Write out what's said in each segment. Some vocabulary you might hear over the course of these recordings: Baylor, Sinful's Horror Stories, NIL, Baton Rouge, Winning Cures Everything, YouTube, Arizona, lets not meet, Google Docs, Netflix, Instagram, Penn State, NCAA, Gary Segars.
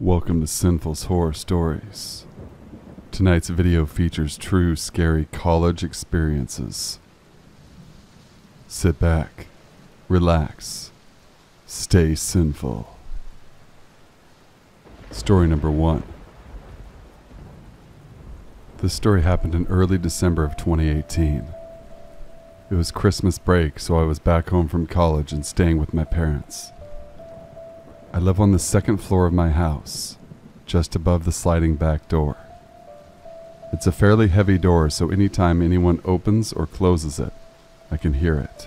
Welcome to Sinful's Horror Stories. Tonight's video features true scary college experiences. Sit back, relax, stay sinful. Story number 1. This story happened in early December of 2018. It was Christmas break, so I was back home from college and staying with my parents. I live on the second floor of my house, just above the sliding back door. It's a fairly heavy door, so anytime anyone opens or closes it, I can hear it.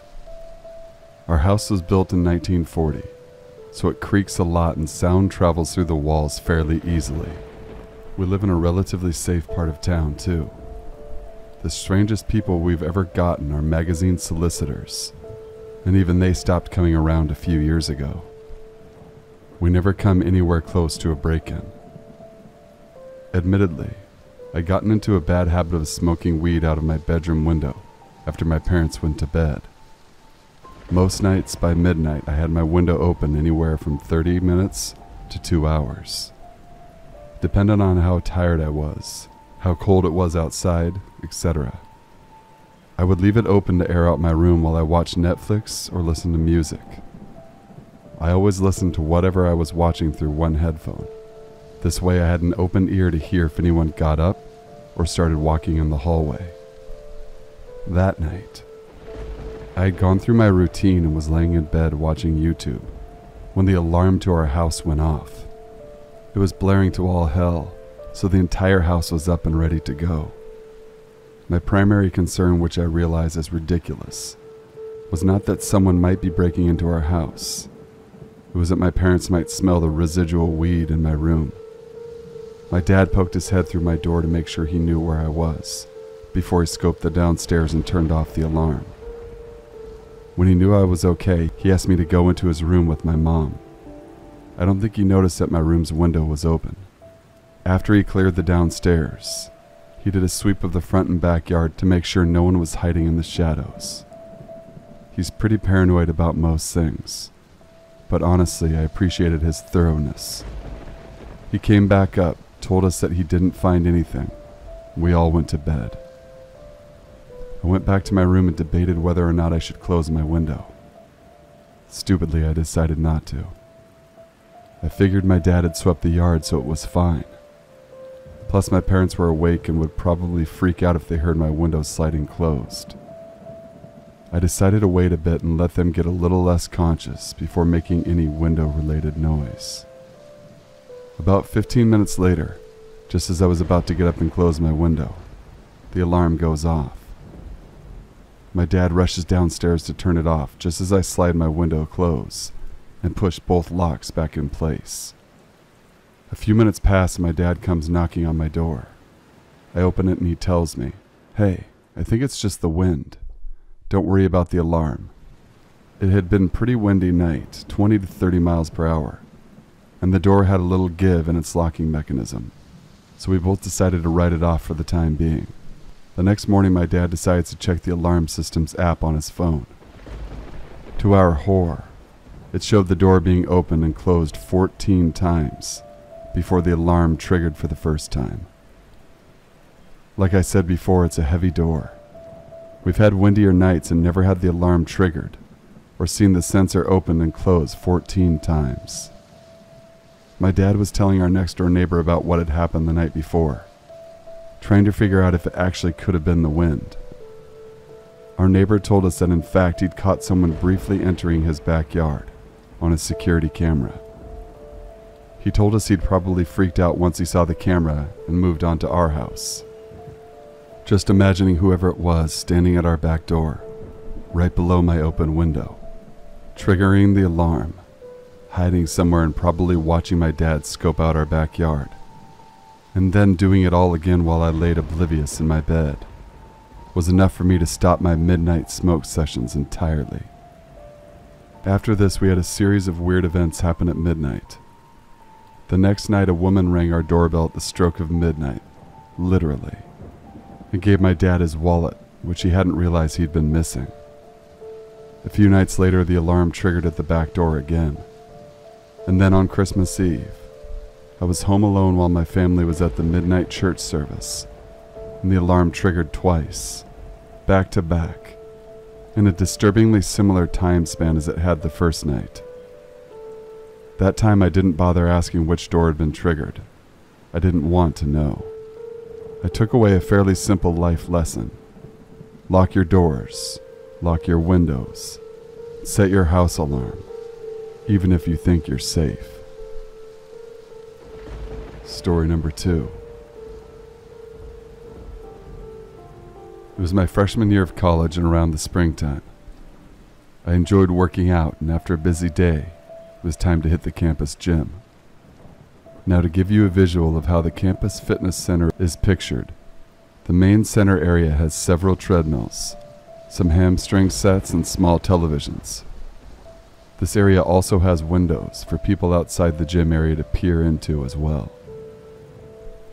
Our house was built in 1940, so it creaks a lot and sound travels through the walls fairly easily. We live in a relatively safe part of town, too. The strangest people we've ever gotten are magazine solicitors, and even they stopped coming around a few years ago. We never come anywhere close to a break-in. Admittedly, I'd gotten into a bad habit of smoking weed out of my bedroom window after my parents went to bed. Most nights by midnight, I had my window open anywhere from 30 minutes to 2 hours. Depending on how tired I was, how cold it was outside, etc. I would leave it open to air out my room while I watched Netflix or listened to music. I always listened to whatever I was watching through one headphone. This way I had an open ear to hear if anyone got up or started walking in the hallway. That night, I had gone through my routine and was laying in bed watching YouTube when the alarm to our house went off. It was blaring to all hell, so the entire house was up and ready to go. My primary concern, which I realize is ridiculous, was not that someone might be breaking into our house. It was that my parents might smell the residual weed in my room. My dad poked his head through my door to make sure he knew where I was before he scoped the downstairs and turned off the alarm. When he knew I was okay, he asked me to go into his room with my mom. I don't think he noticed that my room's window was open. After he cleared the downstairs, he did a sweep of the front and backyard to make sure no one was hiding in the shadows. He's pretty paranoid about most things, but honestly, I appreciated his thoroughness. He came back up, told us that he didn't find anything. We all went to bed. I went back to my room and debated whether or not I should close my window. Stupidly, I decided not to. I figured my dad had swept the yard, so it was fine. Plus, my parents were awake and would probably freak out if they heard my window sliding closed. I decided to wait a bit and let them get a little less conscious before making any window-related noise. About 15 minutes later, just as I was about to get up and close my window, the alarm goes off. My dad rushes downstairs to turn it off just as I slide my window closed and push both locks back in place. A few minutes pass and my dad comes knocking on my door. I open it and he tells me, "Hey, I think it's just the wind. Don't worry about the alarm." It had been a pretty windy night, 20 to 30 miles per hour, and the door had a little give in its locking mechanism, so we both decided to write it off for the time being. The next morning, my dad decides to check the alarm system's app on his phone. To our horror, it showed the door being opened and closed 14 times before the alarm triggered for the first time. Like I said before, it's a heavy door. We've had windier nights and never had the alarm triggered or seen the sensor open and close 14 times. My dad was telling our next door neighbor about what had happened the night before, trying to figure out if it actually could have been the wind. Our neighbor told us that in fact he'd caught someone briefly entering his backyard on his security camera. He told us he'd probably freaked out once he saw the camera and moved on to our house. Just imagining whoever it was standing at our back door, right below my open window, triggering the alarm, hiding somewhere and probably watching my dad scope out our backyard, and then doing it all again while I laid oblivious in my bed, was enough for me to stop my midnight smoke sessions entirely. After this, we had a series of weird events happen at midnight. The next night, a woman rang our doorbell at the stroke of midnight, literally, and gave my dad his wallet, which he hadn't realized he'd been missing. A few nights later, the alarm triggered at the back door again. And then on Christmas Eve, I was home alone while my family was at the midnight church service, and the alarm triggered twice, back to back, in a disturbingly similar time span as it had the first night. That time I didn't bother asking which door had been triggered. I didn't want to know. I took away a fairly simple life lesson. Lock your doors, lock your windows, set your house alarm, even if you think you're safe. Story number 2. It was my freshman year of college and around the springtime. I enjoyed working out, and after a busy day, it was time to hit the campus gym. Now, to give you a visual of how the campus fitness center is pictured, the main center area has several treadmills, some hamstring sets, and small televisions. This area also has windows for people outside the gym area to peer into as well.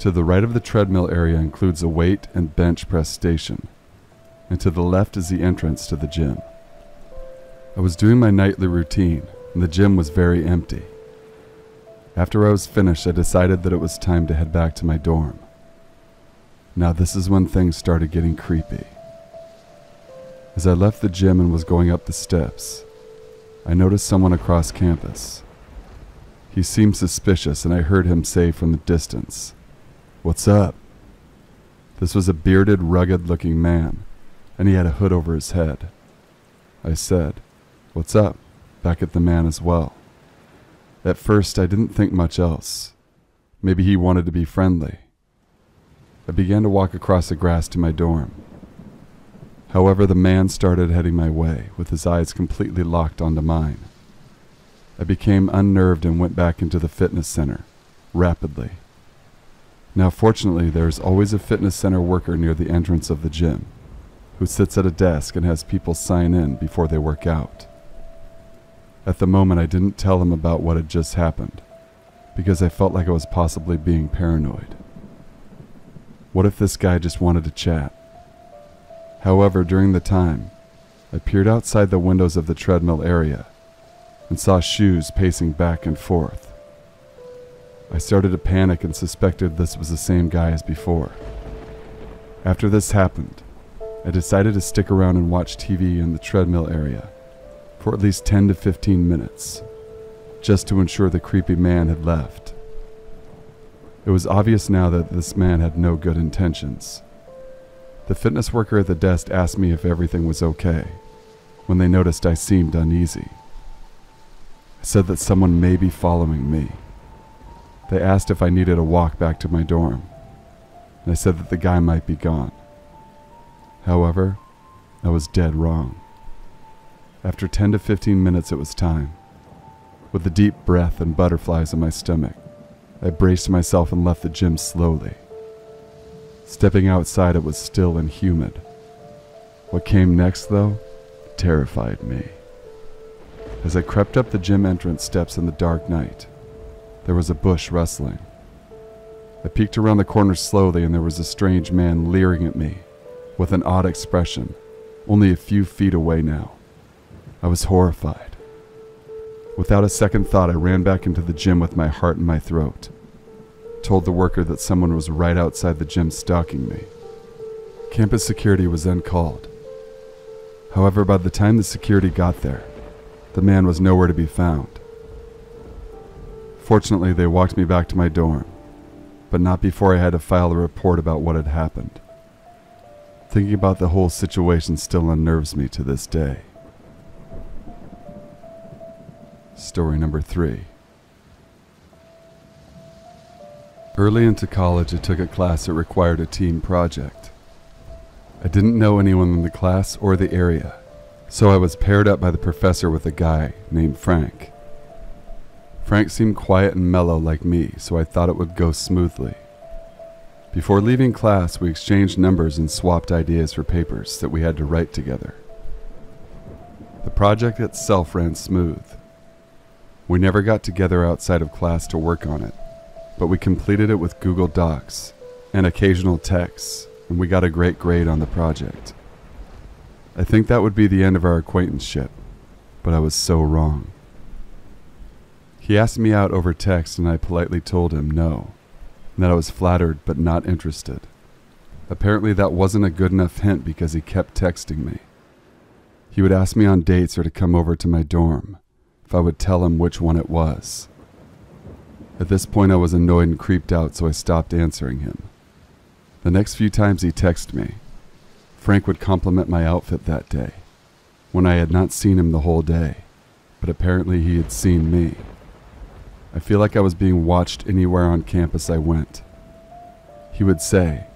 To the right of the treadmill area includes a weight and bench press station, and to the left is the entrance to the gym. I was doing my nightly routine, and the gym was very empty. After I was finished, I decided that it was time to head back to my dorm. Now, this is when things started getting creepy. As I left the gym and was going up the steps, I noticed someone across campus. He seemed suspicious, and I heard him say from the distance, "What's up?" This was a bearded, rugged-looking man, and he had a hood over his head. I said, "What's up?" back at the man as well. At first, I didn't think much else. Maybe he wanted to be friendly. I began to walk across the grass to my dorm. However, the man started heading my way, with his eyes completely locked onto mine. I became unnerved and went back into the fitness center, rapidly. Now, fortunately, there is always a fitness center worker near the entrance of the gym, who sits at a desk and has people sign in before they work out. At the moment, I didn't tell him about what had just happened, because I felt like I was possibly being paranoid. What if this guy just wanted to chat? However, during the time, I peered outside the windows of the treadmill area and saw shoes pacing back and forth. I started to panic and suspected this was the same guy as before. After this happened, I decided to stick around and watch TV in the treadmill area for at least 10 to 15 minutes, just to ensure the creepy man had left. It was obvious now that this man had no good intentions. The fitness worker at the desk asked me if everything was okay when they noticed I seemed uneasy. I said that someone may be following me. They asked if I needed a walk back to my dorm, and I said that the guy might be gone. However, I was dead wrong. After 10 to 15 minutes, it was time. With a deep breath and butterflies in my stomach, I braced myself and left the gym slowly. Stepping outside, it was still and humid. What came next, though, terrified me. As I crept up the gym entrance steps in the dark night, there was a bush rustling. I peeked around the corner slowly, and there was a strange man leering at me with an odd expression, only a few feet away now. I was horrified. Without a second thought, I ran back into the gym with my heart in my throat. Told the worker that someone was right outside the gym stalking me. Campus security was then called. However, by the time the security got there, the man was nowhere to be found. Fortunately, they walked me back to my dorm, but not before I had to file a report about what had happened. Thinking about the whole situation still unnerves me to this day. Story number 3. Early into college, I took a class that required a team project. I didn't know anyone in the class or the area, so I was paired up by the professor with a guy named Frank. Frank seemed quiet and mellow like me, so I thought it would go smoothly. Before leaving class, we exchanged numbers and swapped ideas for papers that we had to write together. The project itself ran smooth. We never got together outside of class to work on it, but we completed it with Google Docs and occasional texts, and we got a great grade on the project. I think that would be the end of our acquaintanceship, but I was so wrong. He asked me out over text and I politely told him no, and that I was flattered but not interested. Apparently that wasn't a good enough hint because he kept texting me. He would ask me on dates or to come over to my dorm, if I would tell him which one it was. At this point I was annoyed and creeped out, so I stopped answering him. The next few times he texted me, Frank would compliment my outfit that day, when I had not seen him the whole day, but apparently he had seen me. I feel like I was being watched anywhere on campus I went. He would say,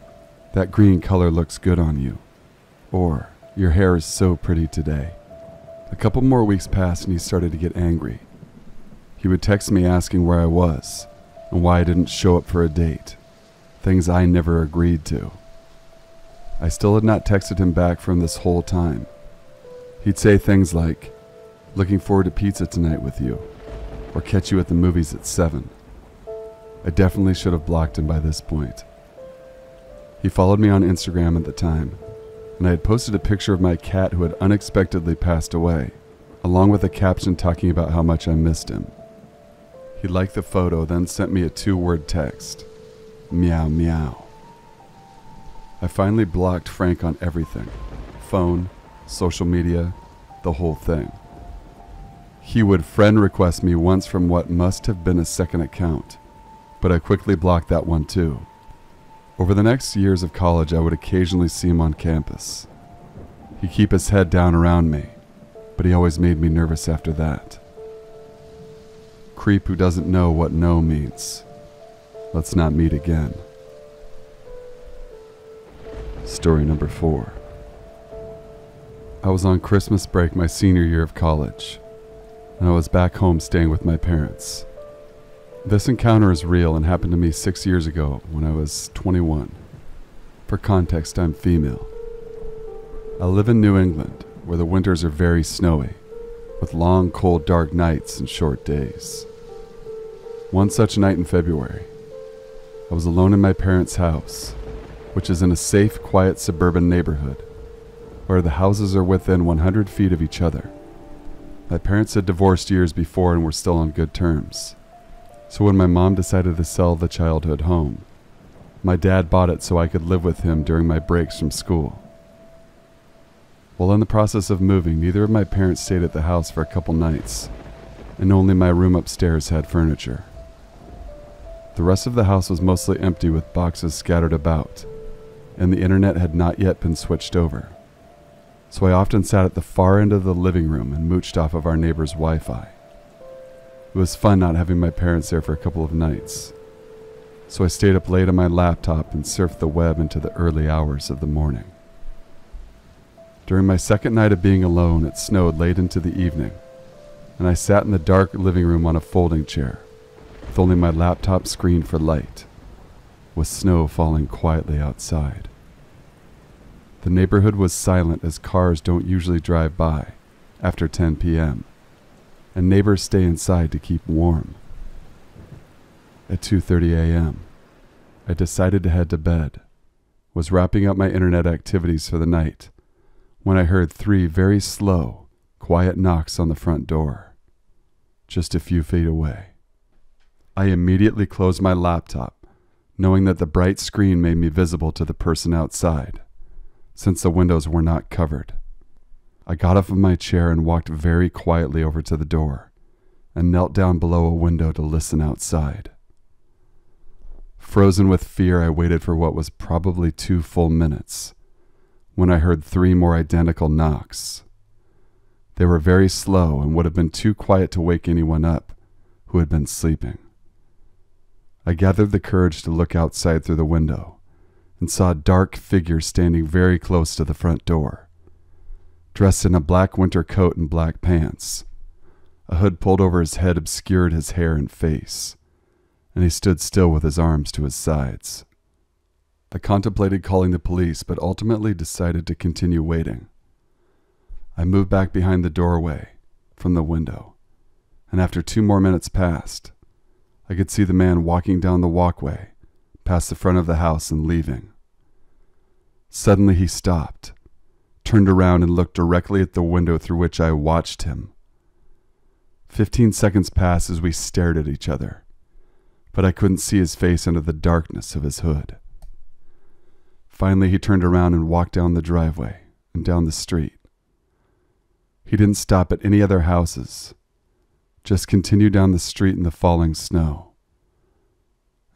"That green color looks good on you," or "Your hair is so pretty today." A couple more weeks passed and he started to get angry. He would text me asking where I was and why I didn't show up for a date, things I never agreed to. I still had not texted him back from this whole time. He'd say things like, "Looking forward to pizza tonight with you," or "Catch you at the movies at 7. I definitely should have blocked him by this point. He followed me on Instagram at the time, and I had posted a picture of my cat who had unexpectedly passed away, along with a caption talking about how much I missed him. He liked the photo, then sent me a 2-word text, "Meow, meow." I finally blocked Frank on everything, phone, social media, the whole thing. He would friend request me once from what must have been a second account, but I quickly blocked that one too. Over the next years of college, I would occasionally see him on campus. He'd keep his head down around me, but he always made me nervous after that. Creep who doesn't know what no means. Let's not meet again. Story number 4. I was on Christmas break my senior year of college, and I was back home staying with my parents. This encounter is real and happened to me 6 years ago when I was 21. For context, I'm female. I live in New England, where the winters are very snowy, with long, cold, dark nights and short days. One such night in February, I was alone in my parents' house, which is in a safe, quiet suburban neighborhood, where the houses are within 100 feet of each other. My parents had divorced years before and were still on good terms. So when my mom decided to sell the childhood home, my dad bought it so I could live with him during my breaks from school. While in the process of moving, neither of my parents stayed at the house for a couple nights, and only my room upstairs had furniture. The rest of the house was mostly empty with boxes scattered about, and the internet had not yet been switched over. So I often sat at the far end of the living room and mooched off of our neighbor's Wi-Fi. It was fun not having my parents there for a couple of nights, so I stayed up late on my laptop and surfed the web into the early hours of the morning. During my second night of being alone, it snowed late into the evening, and I sat in the dark living room on a folding chair, with only my laptop screen for light, with snow falling quietly outside. The neighborhood was silent as cars don't usually drive by after 10 p.m., and neighbors stay inside to keep warm. At 2:30 a.m., I decided to head to bed, was wrapping up my internet activities for the night, when I heard 3 very slow, quiet knocks on the front door, just a few feet away. I immediately closed my laptop, knowing that the bright screen made me visible to the person outside, since the windows were not covered. I got off of my chair and walked very quietly over to the door and knelt down below a window to listen outside. Frozen with fear, I waited for what was probably 2 full minutes when I heard 3 more identical knocks. They were very slow and would have been too quiet to wake anyone up who had been sleeping. I gathered the courage to look outside through the window and saw a dark figure standing very close to the front door, dressed in a black winter coat and black pants. A hood pulled over his head obscured his hair and face, and he stood still with his arms to his sides. I contemplated calling the police, but ultimately decided to continue waiting. I moved back behind the doorway from the window, and after 2 more minutes passed, I could see the man walking down the walkway, past the front of the house and leaving. Suddenly he stopped, turned around and looked directly at the window through which I watched him. 15 seconds passed as we stared at each other, but I couldn't see his face under the darkness of his hood. Finally, he turned around and walked down the driveway and down the street. He didn't stop at any other houses, just continued down the street in the falling snow.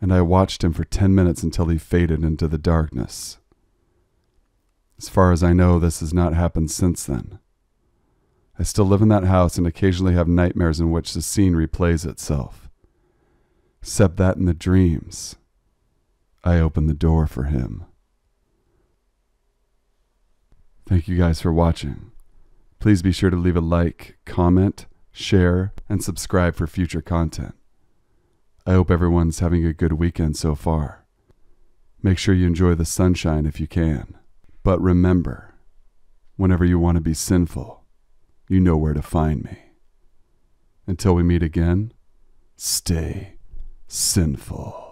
And I watched him for 10 minutes until he faded into the darkness. As far as I know, this has not happened since then. I still live in that house and occasionally have nightmares in which the scene replays itself. Except that in the dreams, I open the door for him. Thank you guys for watching. Please be sure to leave a like, comment, share, and subscribe for future content. I hope everyone's having a good weekend so far. Make sure you enjoy the sunshine if you can. But remember, whenever you want to be sinful, you know where to find me. Until we meet again, stay sinful.